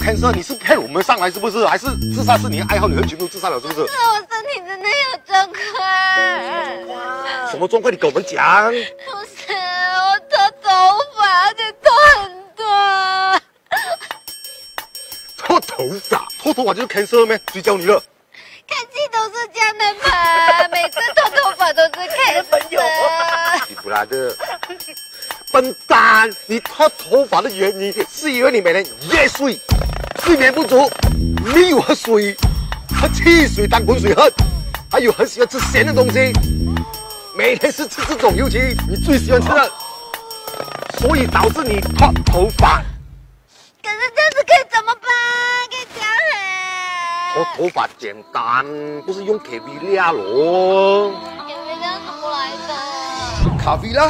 cancer， 你是骗我们上来是不是？还是自杀是你的爱好，你会全部自杀了是不是？是我身体真的有状况。什么状况？你给我们讲。不是，我脱头发，而且脱很多。脱头发？脱头发就是 cancer 咩？谁教你了？看戏都是这样的嘛，每次脱头发都是 cancer。你不拉的。 笨蛋！你脱头发的原因是因为你每天夜睡，睡眠不足，没有喝水，喝汽水当滚水喝，还有很喜欢吃咸的东西，每天是吃这种，尤其你最喜欢吃的，所以导致你脱头发。可是这样子可以怎么办？可以讲啊。脱头发简单，不是用 Cavilla 咯。Cavilla 怎么来的？ 卡比拉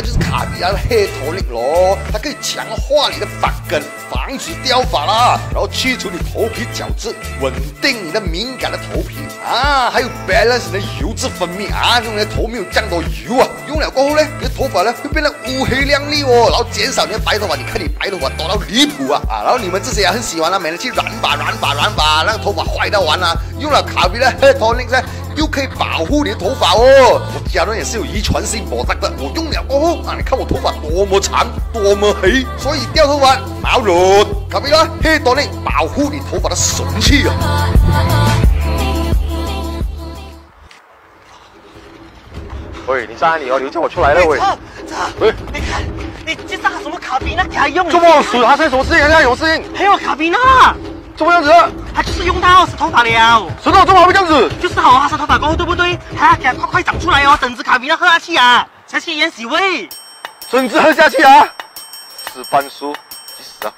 就是卡比拉的黑头力咯，它可以强化你的发根，防止掉发啦，然后去除你头皮角质，稳定你的敏感的头皮啊，还有 balance 你的油脂分泌啊，让你的头没有这样多油啊。用了过后呢，你的头发呢会变得乌黑亮丽哦，然后减少你的白头发。你看你白头发多到离谱啊！然后你们这些人很喜欢啊，每天去染发，那个头发坏到完啊。用了卡比拉黑头力呢。 又可以保护你的头发哦。我家人也是有遗传性毛囊的，我用了过后啊，你看我头发多么长，多么黑，所以掉头发毛绒，卡比拉黑多内保护你头发的神器啊！喂，你在哪里哦？你叫我出来了喂！喂，你看，你去炸什么卡比拉给他用？做梦死，他在什么事情？他有事情？还有卡比拉。 怎么样子？他就是用它哦，洗头发了。石头怎么会这样子？就是好啊，洗头发过后对不对？它给它快快长出来哦，整只卡比拉喝下去啊，下去淹死喂。整只喝下去啊？死斑叔，去死啊！